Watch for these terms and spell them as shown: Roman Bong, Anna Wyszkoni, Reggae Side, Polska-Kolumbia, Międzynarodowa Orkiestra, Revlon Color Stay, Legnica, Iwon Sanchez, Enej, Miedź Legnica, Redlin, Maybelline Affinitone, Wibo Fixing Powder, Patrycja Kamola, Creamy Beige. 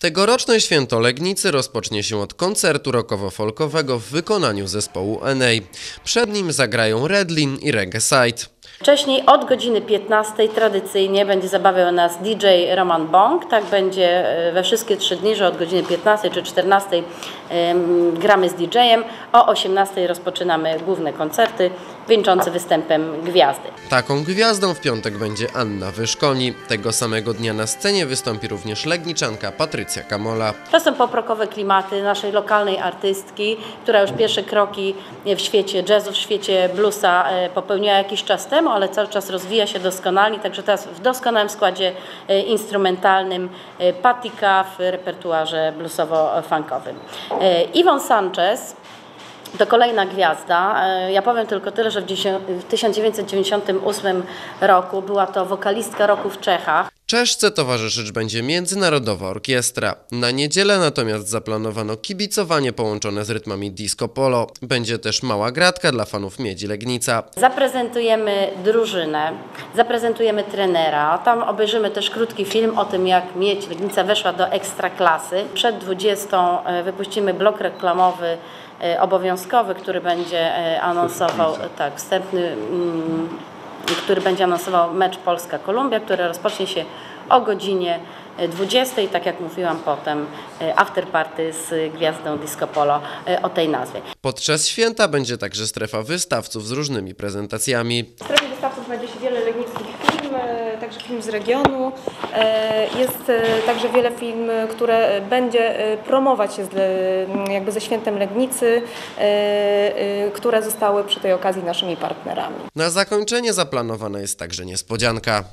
Tegoroczne Święto Legnicy rozpocznie się od koncertu rockowo-folkowego w wykonaniu zespołu Enej. Przed nim zagrają Redlin i Reggae Side. Wcześniej od godziny 15 tradycyjnie będzie zabawiał nas DJ Roman Bong. Tak będzie we wszystkie 3 dni, że od godziny 15 czy 14 gramy z DJ-em. O 18 rozpoczynamy główne koncerty wieńczące występem gwiazdy. Taką gwiazdą w piątek będzie Anna Wyszkoni. Tego samego dnia na scenie wystąpi również legniczanka Patrycja Kamola. To są poprokowe klimaty naszej lokalnej artystki, która już pierwsze kroki w świecie jazzu, w świecie bluesa popełniła jakiś czas temu, ale cały czas rozwija się doskonale, także teraz w doskonałym składzie instrumentalnym patika w repertuarze bluesowo-funkowym. Iwon Sanchez to kolejna gwiazda. Ja powiem tylko tyle, że w 1998 roku była to wokalistka roku w Czechach. Czeszce towarzyszyć będzie Międzynarodowa Orkiestra. Na niedzielę natomiast zaplanowano kibicowanie połączone z rytmami disco polo. Będzie też mała gratka dla fanów Miedzi Legnica. Zaprezentujemy drużynę, zaprezentujemy trenera. Tam obejrzymy też krótki film o tym, jak Miedź Legnica weszła do ekstraklasy. Przed 20 wypuścimy blok reklamowy obowiązkowy, który będzie anonsował wstępny, który będzie anonsował mecz Polska-Kolumbia, który rozpocznie się o godzinie 20, tak jak mówiłam, potem afterparty z gwiazdą disco polo o tej nazwie. Podczas święta będzie także strefa wystawców z różnymi prezentacjami. W strefie wystawców będzie się wiele legnickich firm, także film z regionu. Jest także wiele film, które będzie promować się jakby ze Świętem Legnicy, które zostały przy tej okazji naszymi partnerami. Na zakończenie zaplanowana jest także niespodzianka.